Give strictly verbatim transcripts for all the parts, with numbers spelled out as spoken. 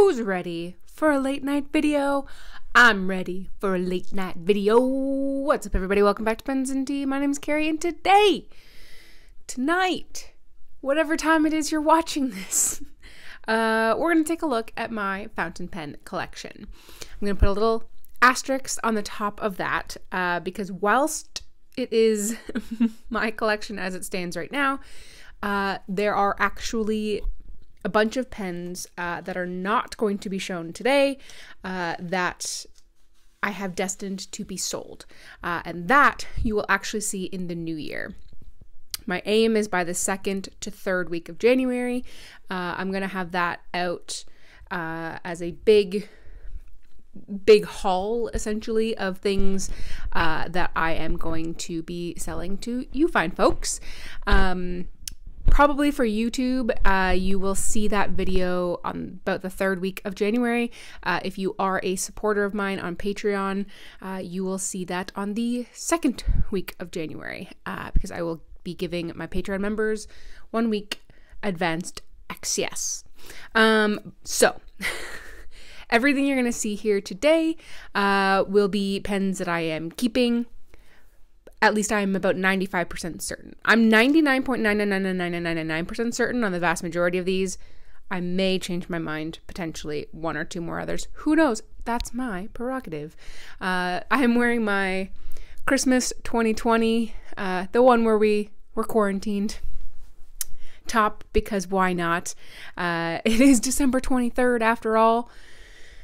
Who's ready for a late night video? I'm ready for a late night video. What's up, everybody? Welcome back to Pens and Tea. My name is Carrie, and today, tonight, whatever time it is you're watching this, uh, we're going to take a look at my fountain pen collection. I'm going to put a little asterisk on the top of that uh, because whilst it is my collection as it stands right now, uh, there are actually a bunch of pens uh, that are not going to be shown today uh, that I have destined to be sold. Uh, and that you will actually see in the new year. My aim is by the second to third week of January. Uh, I'm going to have that out uh, as a big, big haul, essentially, of things uh, that I am going to be selling to you fine folks. Um, Probably for YouTube, uh, you will see that video on about the third week of January. Uh, if you are a supporter of mine on Patreon, uh, you will see that on the second week of January uh, because I will be giving my Patreon members one week advanced access. Um, so... Everything you're going to see here today uh, will be pens that I am keeping. At least I'm about ninety-five percent certain. I'm ninety-nine point nine nine nine nine nine nine nine percent certain on the vast majority of these. I may change my mind, potentially one or two more others. Who knows? That's my prerogative. Uh, I am wearing my Christmas twenty twenty, uh, the one where we were quarantined, top, because why not? Uh, it is December twenty-third after all.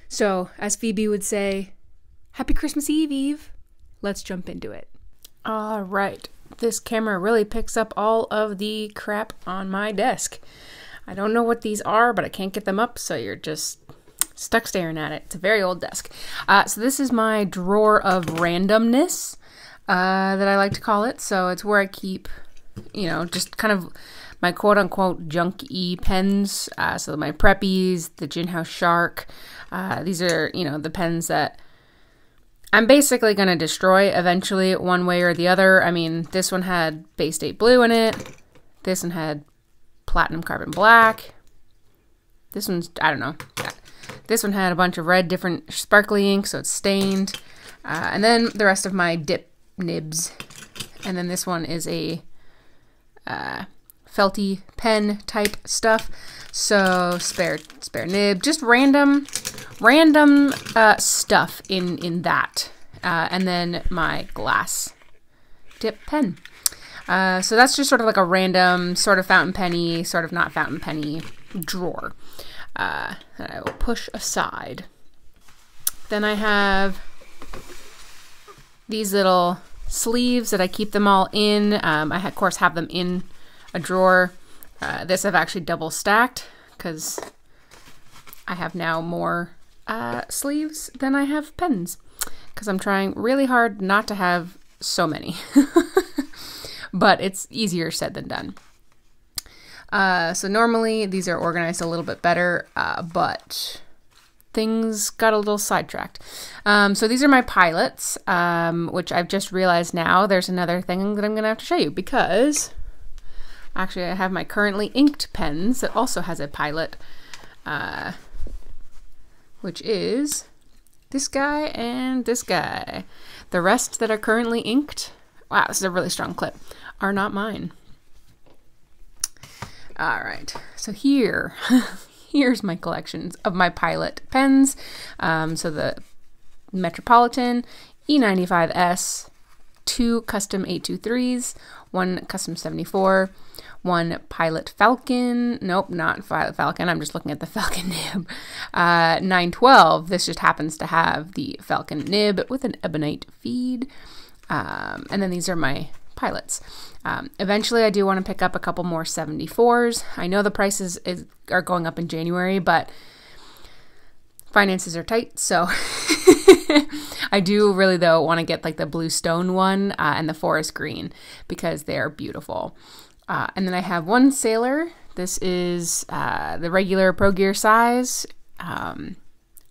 So, as Phoebe would say, Happy Christmas Eve, Eve. Let's jump into it. All right, this camera really picks up all of the crap on my desk. I don't know what these are, but I can't get them up, so you're just stuck staring at it. It's a very old desk. Uh, so this is my drawer of randomness uh, that I like to call it. So it's where I keep, you know, just kind of my quote-unquote junky pens. Uh, so my preppies, the Jinhao Shark. Uh, these are, you know, the pens that I'm basically going to destroy eventually one way or the other. I mean, this one had Baystate blue in it. This one had platinum carbon black. This one's, I don't know. This one had a bunch of red different sparkly ink, so it's stained. Uh, and then the rest of my dip nibs. And then this one is a uh, felty pen type stuff. So spare spare nib, just random random uh, stuff in in that, uh, and then my glass dip pen. Uh, so that's just sort of like a random sort of fountain penny, sort of not fountain penny drawer uh, that I will push aside. Then I have these little sleeves that I keep them all in. Um, I of course have them in a drawer. Uh, this I've actually double stacked because I have now more uh, sleeves than I have pens because I'm trying really hard not to have so many, but it's easier said than done. Uh, so normally these are organized a little bit better, uh, but things got a little sidetracked. Um, so these are my pilots, um, which I've just realized now there's another thing that I'm going to have to show you because... Actually, I have my currently inked pens that also has a pilot, uh, which is this guy and this guy. The rest that are currently inked, wow, this is a really strong clip, are not mine. All right, so here, here's my collections of my pilot pens. Um, so the Metropolitan E ninety-five S, two Custom eight twenty-threes, one Custom seventy-four, one Pilot Falcon, nope, not Pilot Falcon, I'm just looking at the Falcon nib, uh, nine twelve, this just happens to have the Falcon nib with an ebonite feed, um, and then these are my pilots. Um, eventually I do want to pick up a couple more seventy-fours, I know the prices is, are going up in January, but finances are tight, so... I do really, though, want to get like the blue stone one uh, and the forest green because they are beautiful. Uh, and then I have one Sailor. This is uh, the regular Pro Gear size. Um,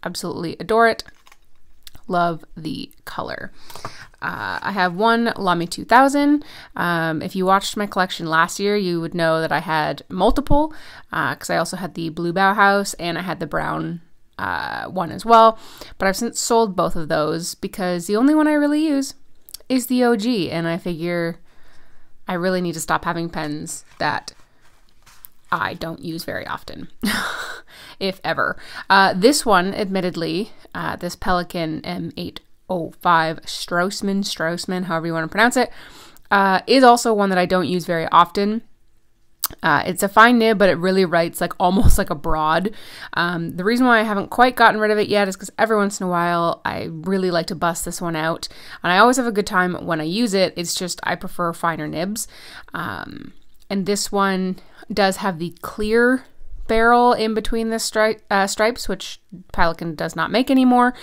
absolutely adore it. Love the color. Uh, I have one Lamy two thousand. Um, if you watched my collection last year, you would know that I had multiple because uh, I also had the blue Bauhaus and I had the brown uh, one as well, but I've since sold both of those because the only one I really use is the O G, and I figure I really need to stop having pens that I don't use very often, if ever. Uh, this one, admittedly, uh, this Pelican M eight oh five Straussman, Straussman, however you want to pronounce it, uh, is also one that I don't use very often. Uh, it's a fine nib, but it really writes like almost like a broad. Um, the reason why I haven't quite gotten rid of it yet is because every once in a while I really like to bust this one out, and I always have a good time when I use it. It's just I prefer finer nibs. Um, and this one does have the clear barrel in between the stri uh, stripes, which Pelican does not make anymore.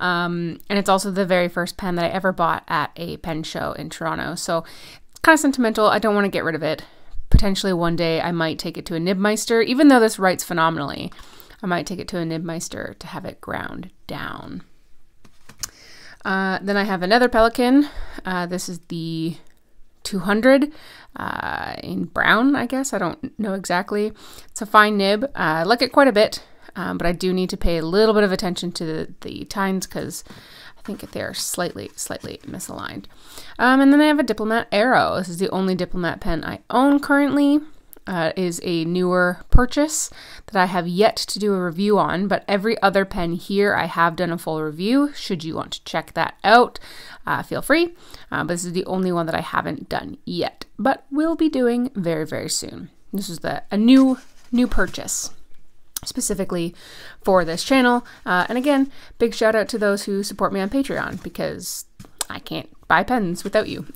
Um, and it's also the very first pen that I ever bought at a pen show in Toronto. So it's kind of sentimental. I don't want to get rid of it. Potentially one day I might take it to a Nibmeister, even though this writes phenomenally. I might take it to a Nibmeister to have it ground down. Uh, then I have another Pelican. Uh, this is the two hundred uh, in brown, I guess. I don't know exactly. It's a fine nib. Uh, I like it quite a bit, um, but I do need to pay a little bit of attention to the, the tines because I think they're slightly, slightly misaligned. Um, and then I have a Diplomat Arrow. This is the only Diplomat pen I own currently. Uh, is a newer purchase that I have yet to do a review on, but every other pen here I have done a full review. Should you want to check that out, uh, feel free. Uh, but this is the only one that I haven't done yet, but will be doing very, very soon. This is the a new, new purchase specifically for this channel. Uh, and again, big shout out to those who support me on Patreon because I can't buy pens without you.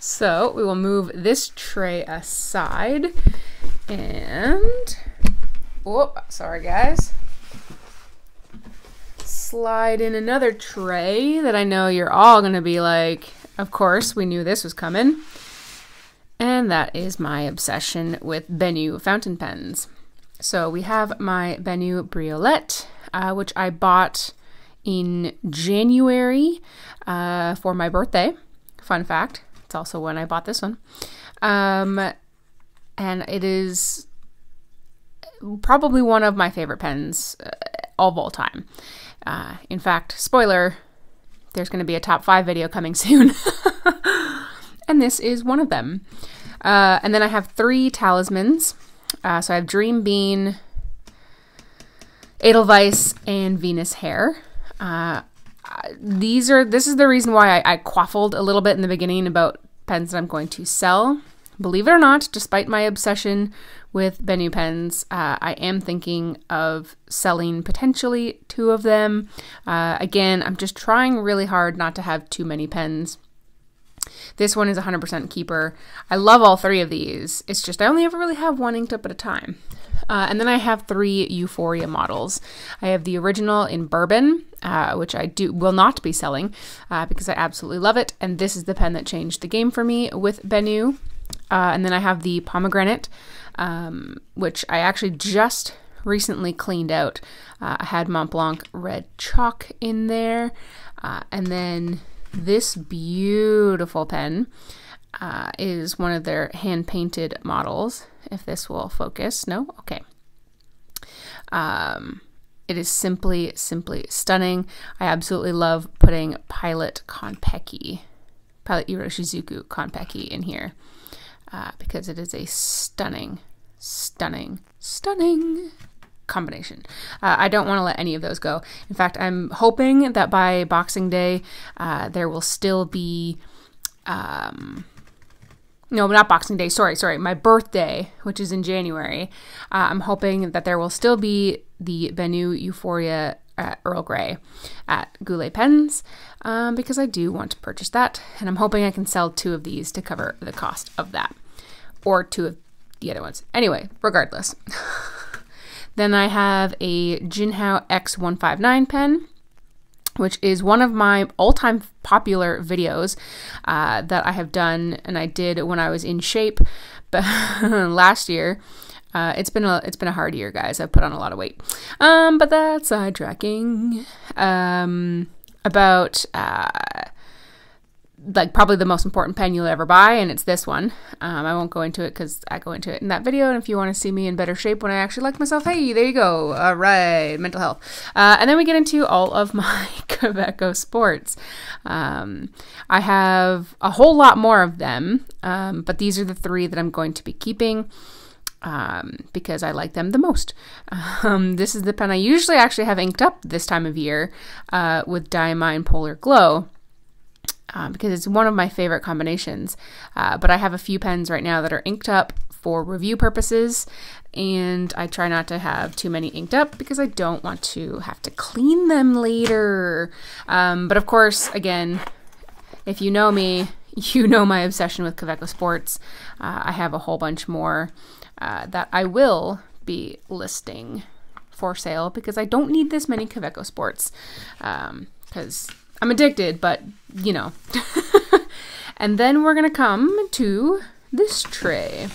So we will move this tray aside and, oh, sorry guys, slide in another tray that I know you're all going to be like, of course, we knew this was coming. And that is my obsession with Benu fountain pens. So we have my Benu Briolette, uh, which I bought in January uh, for my birthday. Fun fact, it's also when I bought this one. Um, and it is probably one of my favorite pens of all time. Uh, in fact, spoiler, there's going to be a top five video coming soon. And this is one of them. Uh, and then I have three talismans. Uh, so I have Dream Bean, Edelweiss, and Venus Hair. Uh, these are, this is the reason why I, I quaffled a little bit in the beginning about pens that I'm going to sell. Believe it or not, despite my obsession with Benu pens, uh, I am thinking of selling potentially two of them. Uh, again, I'm just trying really hard not to have too many pens. This one is one hundred percent keeper. I love all three of these. It's just I only ever really have one inked up at a time. Uh, and then I have three Euphoria models. I have the original in bourbon, uh, which I do will not be selling uh, because I absolutely love it. And this is the pen that changed the game for me with Benu. Uh, and then I have the pomegranate, um, which I actually just recently cleaned out. Uh, I had Montblanc red chalk in there. Uh, and then this beautiful pen uh, is one of their hand-painted models. If this will focus, no? Okay. Um, it is simply, simply stunning. I absolutely love putting Pilot Konpeki, Pilot Uroshizuku Konpeki in here uh, because it is a stunning, stunning, stunning combination. Uh, I don't want to let any of those go. In fact, I'm hoping that by Boxing Day, uh, there will still be, um, no, not Boxing Day, sorry, sorry, my birthday, which is in January. Uh, I'm hoping that there will still be the Benu Euphoria uh, Earl Grey at Goulet Pens, um, because I do want to purchase that, and I'm hoping I can sell two of these to cover the cost of that, or two of the other ones. Anyway, regardless. Then I have a Jinhao X one fifty-nine pen, which is one of my all-time popular videos uh, that I have done, and I did when I was in shape but last year. Uh, it's been a it's been a hard year, guys. I've put on a lot of weight, um, but that's sidetracking. Um, about uh, like probably the most important pen you'll ever buy, and it's this one. Um, I won't go into it because I go into it in that video, and if you want to see me in better shape when I actually like myself, hey, there you go. All right, mental health. Uh, and then we get into all of my Kaweco Sports. Um, I have a whole lot more of them, um, but these are the three that I'm going to be keeping um, because I like them the most. Um, this is the pen I usually actually have inked up this time of year uh, with Diamine Polar Glow. Um, because it's one of my favorite combinations, uh, but I have a few pens right now that are inked up for review purposes, and I try not to have too many inked up because I don't want to have to clean them later. Um, but of course, again, if you know me, you know my obsession with Kaweco Sports. Uh, I have a whole bunch more uh, that I will be listing for sale because I don't need this many Kaweco Sports because um, I'm addicted, but you know. And then we're gonna come to this tray.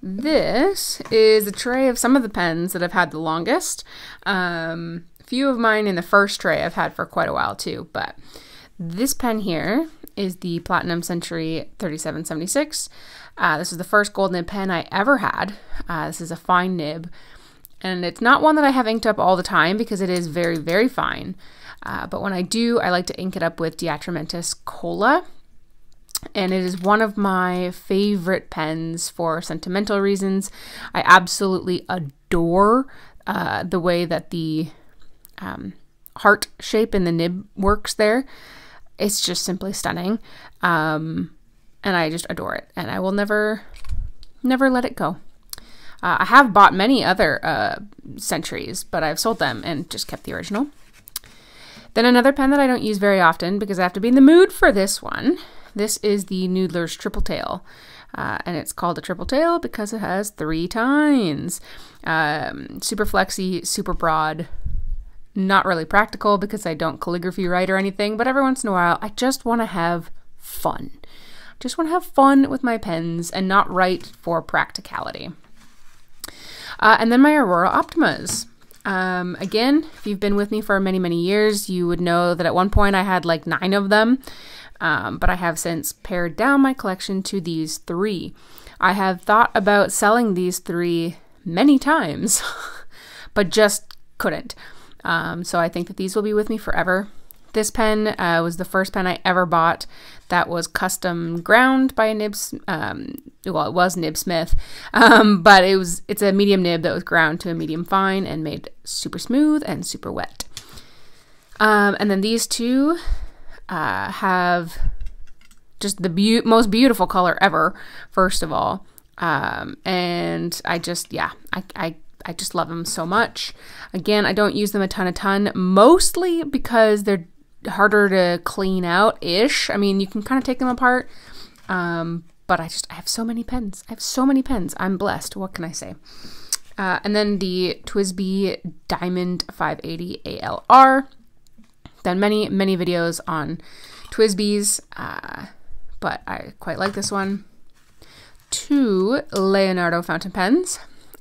This is a tray of some of the pens that I've had the longest. Um, a few of mine in the first tray I've had for quite a while too, but this pen here is the Platinum Century thirty-seven seventy-six. Uh, this is the first gold nib pen I ever had. Uh, this is a fine nib. And it's not one that I have inked up all the time because it is very, very fine. Uh, but when I do, I like to ink it up with Diatramentis Cola. And it is one of my favorite pens for sentimental reasons. I absolutely adore uh, the way that the um, heart shape in the nib works there. It's just simply stunning. Um, and I just adore it. And I will never, never let it go. Uh, I have bought many other uh, Centuries, but I've sold them and just kept the original. Then another pen that I don't use very often because I have to be in the mood for this one. This is the Noodler's Triple Tail. Uh, and it's called a triple tail because it has three tines. Um, super flexy, super broad, not really practical because I don't calligraphy write or anything, but every once in a while I just want to have fun. Just want to have fun with my pens and not write for practicality. Uh, and then my Aurora Optimas. Um, again, if you've been with me for many, many years, you would know that at one point I had like nine of them, um, but I have since pared down my collection to these three. I have thought about selling these three many times, but just couldn't. Um, so I think that these will be with me forever. This pen uh, was the first pen I ever bought that was custom ground by a nib, um, well, it was Nib Smith, um, but it was, it's a medium nib that was ground to a medium fine and made super smooth and super wet. Um, and then these two uh, have just the be most beautiful color ever, first of all. Um, and I just, yeah, I, I I just love them so much. Again, I don't use them a ton, a ton, mostly because they're harder to clean out-ish. I mean, you can kind of take them apart, um, but I just, I have so many pens. I have so many pens. I'm blessed. What can I say? Uh, and then the Twisby Diamond five eighty A L R. Done many, many videos on Twisbys, uh, but I quite like this one. Two Leonardo fountain pens.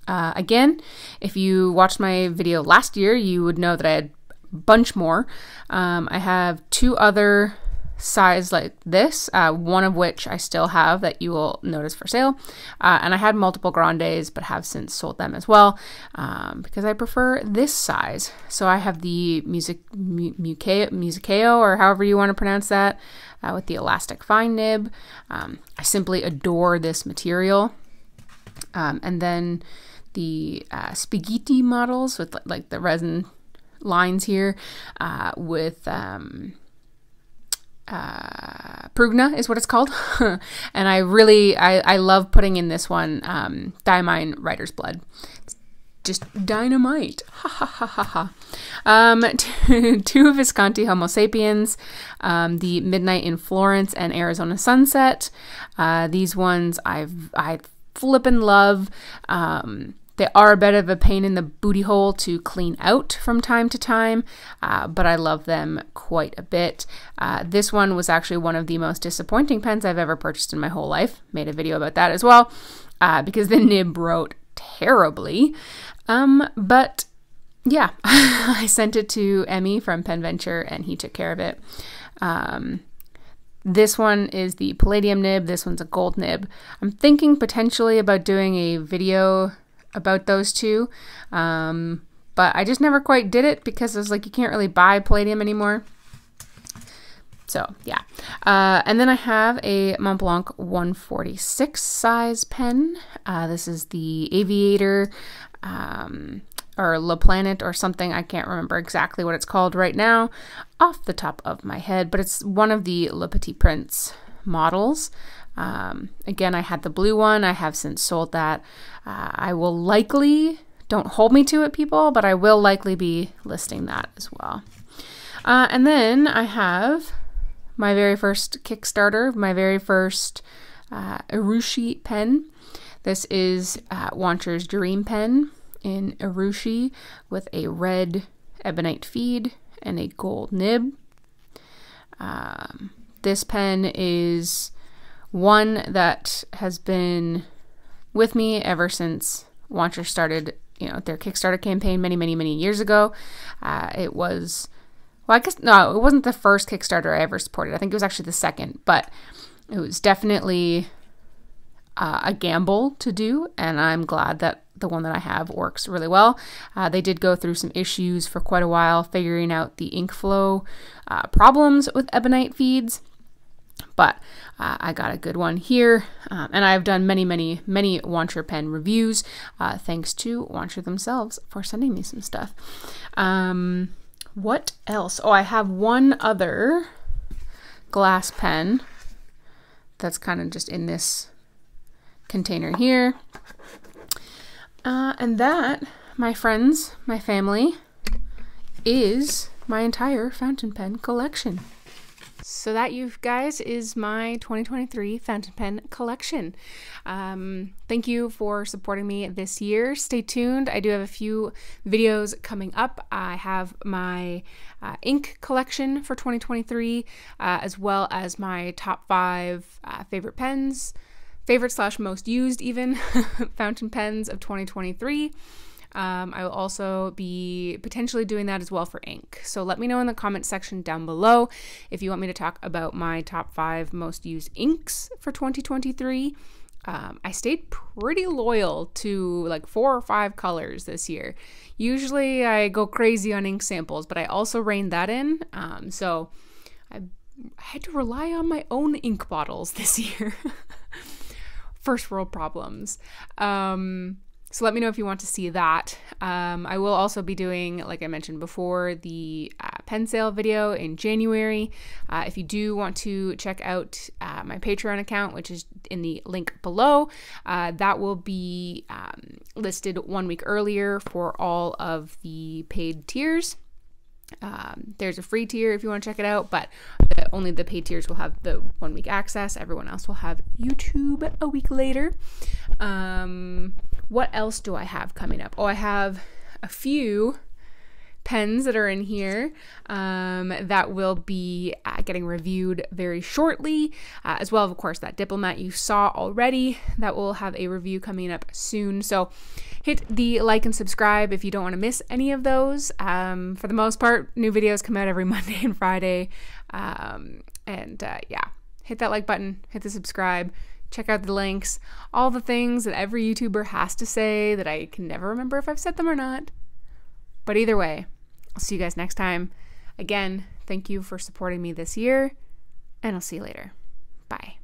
Uh, again, if you watched my video last year, you would know that I had a bunch more. Um, I have two other sizes like this, uh, one of which I still have that you will notice for sale. Uh, and I had multiple Grandes, but have since sold them as well um, because I prefer this size. So I have the music, mu mucao, Musicao, or however you want to pronounce that, uh, with the elastic fine nib. Um, I simply adore this material. Um, and then the uh, spaghetti models with like the resin lines here uh, with um, uh, Prugna is what it's called. And I really, I, I love putting in this one, um, Diamine Writer's Blood. It's just dynamite. Ha ha ha ha ha. Um, two Visconti Homo Sapiens, um, the Midnight in Florence and Arizona Sunset. Uh, these ones I've, I've flippin' love. Um, they are a bit of a pain in the booty hole to clean out from time to time, uh, but I love them quite a bit. Uh, this one was actually one of the most disappointing pens I've ever purchased in my whole life. Made a video about that as well, uh, because the nib wrote terribly. Um, but yeah, I sent it to Emmy from Penventure and he took care of it. Um, this one is the palladium nib. This one's a gold nib. I'm thinking potentially about doing a video about those two, um, but I just never quite did it because I was like, you can't really buy palladium anymore. So yeah, uh, and then I have a Montblanc one forty-six size pen. Uh, this is the Aviator um, or La Planet or something. I can't remember exactly what it's called right now off the top of my head, but it's one of the Le Petit Prince models. Um, again, I had the blue one. I have since sold that. Uh, I will likely, don't hold me to it, people, but I will likely be listing that as well. Uh, and then I have my very first Kickstarter, my very first uh, Urushi pen. This is uh, Wancher's Dream Pen in Urushi with a red ebonite feed and a gold nib. Um, this pen is one that has been with me ever since Wancher started, you know, their Kickstarter campaign many, many, many years ago. Uh, it was... Well, I guess, no, it wasn't the first Kickstarter I ever supported. I think it was actually the second, but it was definitely uh, a gamble to do, and I'm glad that the one that I have works really well. Uh, they did go through some issues for quite a while, figuring out the ink flow uh, problems with ebonite feeds, but uh, I got a good one here, um, and I've done many, many, many Wancher pen reviews, uh, thanks to Wancher themselves for sending me some stuff. Um... What else? Oh, I have one other glass pen that's kind of just in this container here. Uh, and that, my friends, my family, is my entire fountain pen collection. So that, you guys, is my twenty twenty-three fountain pen collection. Um, thank you for supporting me this year. Stay tuned. I do have a few videos coming up. I have my uh, ink collection for twenty twenty-three, uh, as well as my top five uh, favorite pens, favorite slash most used even fountain pens of twenty twenty-three. Um, I will also be potentially doing that as well for ink. So let me know in the comment section down below if you want me to talk about my top five most used inks for twenty twenty-three. Um, I stayed pretty loyal to like four or five colors this year. Usually I go crazy on ink samples, but I also reined that in. Um, so I had to rely on my own ink bottles this year. First world problems. Um... So let me know if you want to see that. Um, I will also be doing, like I mentioned before, the uh, pen sale video in January. Uh, if you do want to check out uh, my Patreon account, which is in the link below, uh, that will be um, listed one week earlier for all of the paid tiers. Um, there's a free tier if you want to check it out, but the, only the paid tiers will have the one week access. Everyone else will have YouTube a week later. Um, what else do I have coming up? Oh, I have a few pens that are in here um, that will be uh, getting reviewed very shortly, uh, as well, of course, that Diplomat you saw already. That will have a review coming up soon. So hit the like and subscribe if you don't want to miss any of those. Um, for the most part, new videos come out every Monday and Friday. Um, and uh, yeah, hit that like button, hit the subscribe, check out the links, all the things that every YouTuber has to say that I can never remember if I've said them or not. But either way, I'll see you guys next time. Again, thank you for supporting me this year, and I'll see you later. Bye.